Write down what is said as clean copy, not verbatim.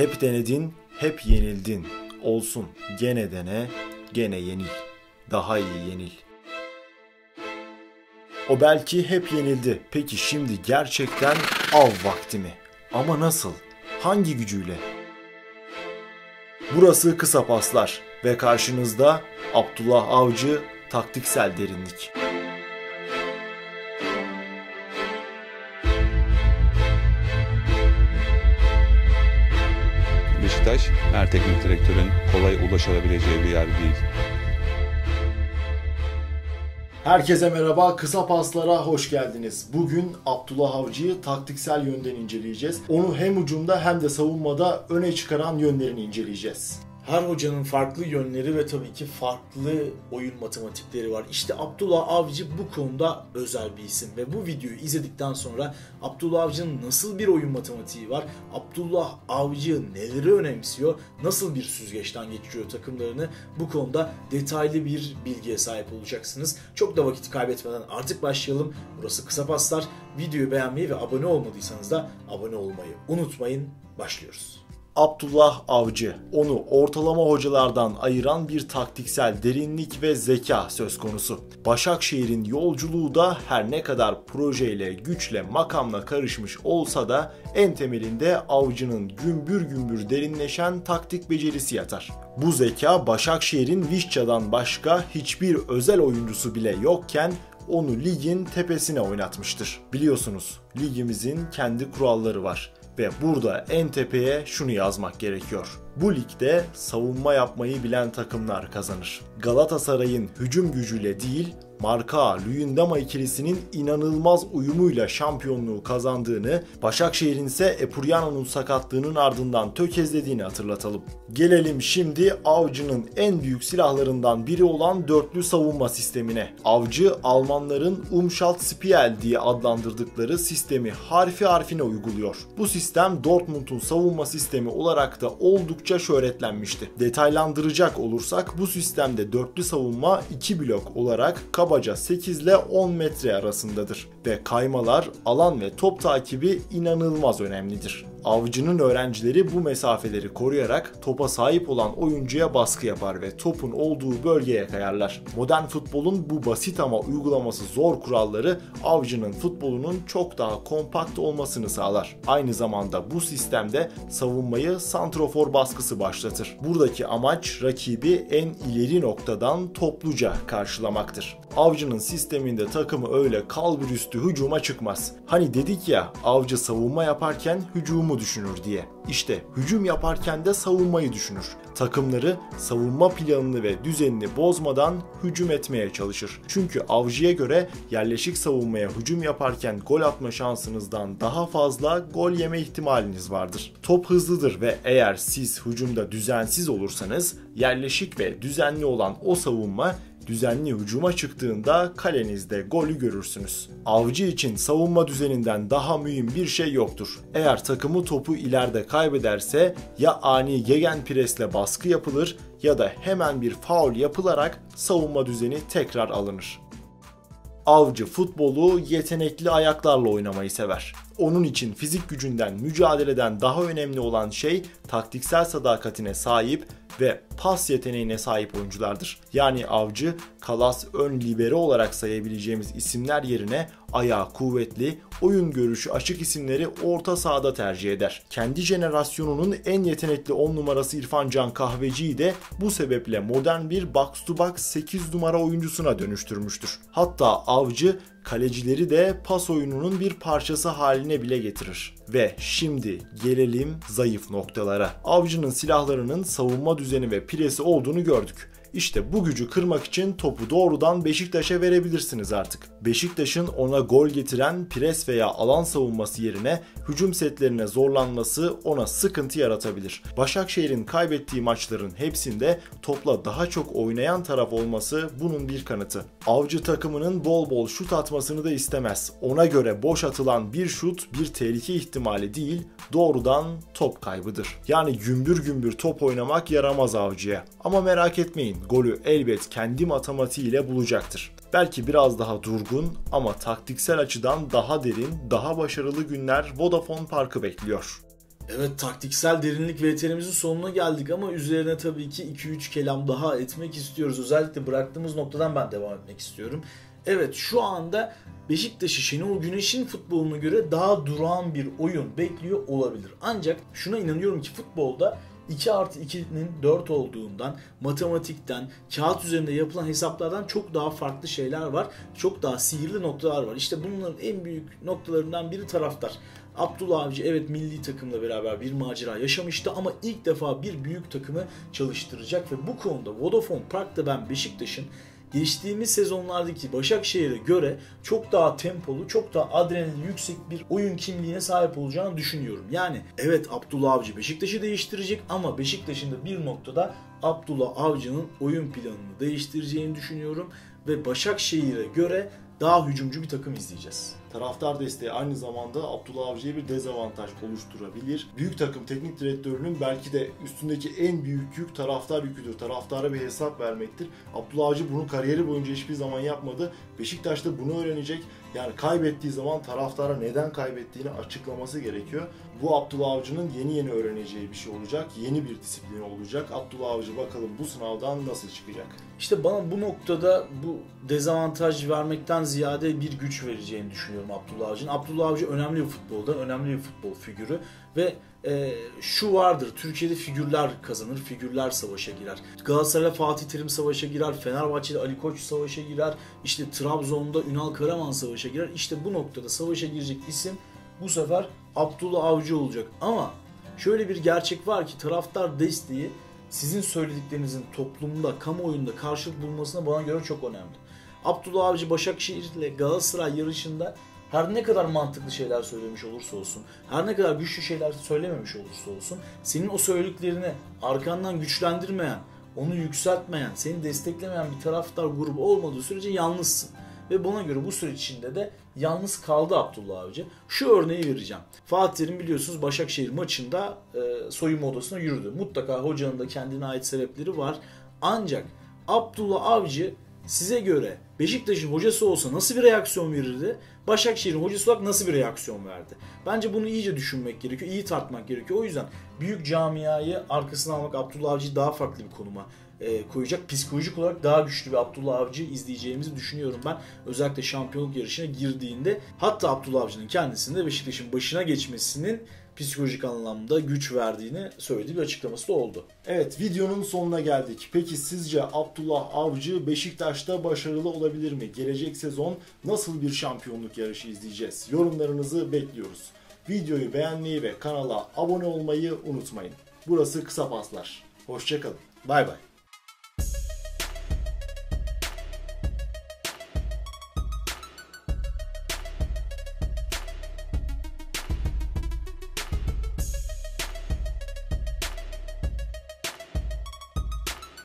Hep denedin, hep yenildin. Olsun, gene dene, gene yenil. Daha iyi yenil. O belki hep yenildi. Peki şimdi gerçekten av vakti mi? Ama nasıl? Hangi gücüyle? Burası Kısa Paslar ve karşınızda Abdullah Avcı, taktiksel derinlik. Beşiktaş, her teknik direktörün kolay ulaşabileceği bir yer değil. Herkese merhaba, Kısa Paslara hoş geldiniz. Bugün Abdullah Avcı'yı taktiksel yönden inceleyeceğiz. Onu hem hücumda hem de savunmada öne çıkaran yönlerini inceleyeceğiz. Her hocanın farklı yönleri ve tabii ki farklı oyun matematikleri var. İşte Abdullah Avcı bu konuda özel bir isim ve bu videoyu izledikten sonra Abdullah Avcı'nın nasıl bir oyun matematiği var, Abdullah Avcı neleri önemsiyor, nasıl bir süzgeçten geçiriyor takımlarını, bu konuda detaylı bir bilgiye sahip olacaksınız. Çok da vakit kaybetmeden artık başlayalım. Burası Kısa Paslar. Videoyu beğenmeyi ve abone olmadıysanız da abone olmayı unutmayın. Başlıyoruz. Abdullah Avcı, onu ortalama hocalardan ayıran bir taktiksel derinlik ve zeka söz konusu. Başakşehir'in yolculuğu da her ne kadar projeyle, güçle, makamla karışmış olsa da en temelinde Avcı'nın gümbür gümbür derinleşen taktik becerisi yatar. Bu zeka Başakşehir'in Vişça'dan başka hiçbir özel oyuncusu bile yokken onu ligin tepesine oynatmıştır. Biliyorsunuz, ligimizin kendi kuralları var. Ve burada en tepeye şunu yazmak gerekiyor. Bu ligde savunma yapmayı bilen takımlar kazanır. Galatasaray'ın hücum gücüyle değil, Marcao, Luyendama ikilisinin inanılmaz uyumuyla şampiyonluğu kazandığını, Başakşehir'in ise Epurianu'nun sakatlığının ardından tökezlediğini hatırlatalım. Gelelim şimdi Avcı'nın en büyük silahlarından biri olan dörtlü savunma sistemine. Avcı, Almanların Umshaltspiel diye adlandırdıkları sistemi harfi harfine uyguluyor. Bu sistem Dortmund'un savunma sistemi olarak da oldukça şöhretlenmişti. Detaylandıracak olursak bu sistemde dörtlü savunma 2 blok olarak kabaca 8 ile 10 metre arasındadır ve kaymalar, alan ve top takibi inanılmaz önemlidir. Avcı'nın öğrencileri bu mesafeleri koruyarak topa sahip olan oyuncuya baskı yapar ve topun olduğu bölgeye kayarlar. Modern futbolun bu basit ama uygulaması zor kuralları Avcı'nın futbolunun çok daha kompakt olmasını sağlar. Aynı zamanda bu sistemde savunmayı santrofor baskısı başlatır. Buradaki amaç rakibi en ileri noktadan topluca karşılamaktır. Avcı'nın sisteminde takımı öyle kalburüstü hücuma çıkmaz. Hani dedik ya, Avcı savunma yaparken hücumu düşünür diye. İşte hücum yaparken de savunmayı düşünür. Takımları savunma planını ve düzenini bozmadan hücum etmeye çalışır. Çünkü Avcı'ya göre yerleşik savunmaya hücum yaparken gol atma şansınızdan daha fazla gol yeme ihtimaliniz vardır. Top hızlıdır ve eğer siz hücumda düzensiz olursanız yerleşik ve düzenli olan o savunma düzenli hücuma çıktığında kalenizde golü görürsünüz. Avcı için savunma düzeninden daha mühim bir şey yoktur. Eğer takımı topu ileride kaybederse ya ani gegenpressle baskı yapılır ya da hemen bir faul yapılarak savunma düzeni tekrar alınır. Avcı futbolu yetenekli ayaklarla oynamayı sever. Onun için fizik gücünden, mücadeleden daha önemli olan şey taktiksel sadakatine sahip ve pas yeteneğine sahip oyunculardır. Yani Avcı, Kalas ön libero olarak sayabileceğimiz isimler yerine ayağı kuvvetli, oyun görüşü açık isimleri orta sahada tercih eder. Kendi jenerasyonunun en yetenekli 10 numarası İrfan Can Kahveci'yi de bu sebeple modern bir box to box 8 numara oyuncusuna dönüştürmüştür. Hatta Avcı, kalecileri de pas oyununun bir parçası haline bile getirir. Ve şimdi gelelim zayıf noktalara. Avcı'nın silahlarının savunma düzeni ve presi olduğunu gördük. İşte bu gücü kırmak için topu doğrudan Beşiktaş'a verebilirsiniz artık. Beşiktaş'ın ona gol getiren pres veya alan savunması yerine hücum setlerine zorlanması ona sıkıntı yaratabilir. Başakşehir'in kaybettiği maçların hepsinde topla daha çok oynayan taraf olması bunun bir kanıtı. Avcı takımının bol bol şut atmasını da istemez. Ona göre boş atılan bir şut bir tehlike ihtimali değil, doğrudan top kaybıdır. Yani gümbür gümbür top oynamak yaramaz Avcı'ya. Ama merak etmeyin, golü elbet kendi matematiğiyle bulacaktır. Belki biraz daha durgun ama taktiksel açıdan daha derin, daha başarılı günler Vodafone Park'ı bekliyor. Evet, taktiksel derinlik ve yeteneğimizin sonuna geldik ama üzerine tabii ki 2-3 kelam daha etmek istiyoruz. Özellikle bıraktığımız noktadan ben devam etmek istiyorum. Evet, şu anda Beşiktaş'ı Şenol Güneş'in futboluna göre daha durağan bir oyun bekliyor olabilir. Ancak şuna inanıyorum ki futbolda 2+2'nin 4 olduğundan, matematikten, kağıt üzerinde yapılan hesaplardan çok daha farklı şeyler var. Çok daha sihirli noktalar var. İşte bunların en büyük noktalarından biri taraftar. Abdullah Avcı evet milli takımla beraber bir macera yaşamıştı ama ilk defa bir büyük takımı çalıştıracak ve bu konuda Vodafone Park'ta ben Beşiktaş'ın geçtiğimiz sezonlardaki Başakşehir'e göre çok daha tempolu, çok daha adrenalin yüksek bir oyun kimliğine sahip olacağını düşünüyorum. Yani evet Abdullah Avcı Beşiktaş'ı değiştirecek ama Beşiktaş'ın da bir noktada Abdullah Avcı'nın oyun planını değiştireceğini düşünüyorum. Ve Başakşehir'e göre daha hücumcu bir takım izleyeceğiz. Taraftar desteği aynı zamanda Abdullah Avcı'ya bir dezavantaj oluşturabilir. Büyük takım teknik direktörünün belki de üstündeki en büyük yük taraftar yüküdür. Taraftara bir hesap vermektir. Abdullah Avcı bunu kariyeri boyunca hiçbir zaman yapmadı. Beşiktaş da bunu öğrenecek. Yani kaybettiği zaman taraftara neden kaybettiğini açıklaması gerekiyor. Bu Abdullah Avcı'nın yeni öğreneceği bir şey olacak. Yeni bir disiplini olacak. Abdullah Avcı bakalım bu sınavdan nasıl çıkacak? İşte bana bu noktada bu dezavantaj vermekten ziyade bir güç vereceğini düşünüyorum Abdullah Avcı'nın. Abdullah Avcı önemli bir futbolda, önemli bir futbol figürü ve şu vardır, Türkiye'de figürler kazanır, figürler savaşa girer. Galatasaray'la Fatih Terim savaşa girer, Fenerbahçe'de Ali Koç savaşa girer, işte Trabzon'da Ünal Karaman savaşa girer. İşte bu noktada savaşa girecek isim bu sefer Abdullah Avcı olacak. Ama şöyle bir gerçek var ki taraftar desteği sizin söylediklerinizin toplumda, kamuoyunda karşılık bulmasına bana göre çok önemli. Abdullah Avcı Başakşehir ile Galatasaray yarışında her ne kadar mantıklı şeyler söylemiş olursa olsun, her ne kadar güçlü şeyler söylememiş olursa olsun, senin o söylediklerini arkandan güçlendirmeyen, onu yükseltmeyen, seni desteklemeyen bir taraftar grubu olmadığı sürece yalnızsın. Ve buna göre bu süreç içinde de yalnız kaldı Abdullah Avcı. Şu örneği vereceğim. Fatih Terim biliyorsunuz Başakşehir maçında soyunma odasına yürüdü. Mutlaka hocanın da kendine ait sebepleri var. Ancak Abdullah Avcı size göre Beşiktaş'ın hocası olsa nasıl bir reaksiyon verirdi? Başakşehir'in hocası olarak nasıl bir reaksiyon verdi? Bence bunu iyice düşünmek gerekiyor, iyi tartmak gerekiyor. O yüzden büyük camiayı arkasına almak Abdullah Avcı'yı daha farklı bir konuma koyacak. Psikolojik olarak daha güçlü bir Abdullah Avcı izleyeceğimizi düşünüyorum ben. Özellikle şampiyonluk yarışına girdiğinde, hatta Abdullah Avcı'nın kendisinin de Beşiktaş'ın başına geçmesinin psikolojik anlamda güç verdiğini söylediği bir açıklaması da oldu. Evet, videonun sonuna geldik. Peki sizce Abdullah Avcı Beşiktaş'ta başarılı olabilir mi? Gelecek sezon nasıl bir şampiyonluk yarışı izleyeceğiz? Yorumlarınızı bekliyoruz. Videoyu beğenmeyi ve kanala abone olmayı unutmayın. Burası Kısa Paslar. Hoşça kalın. Bay bay.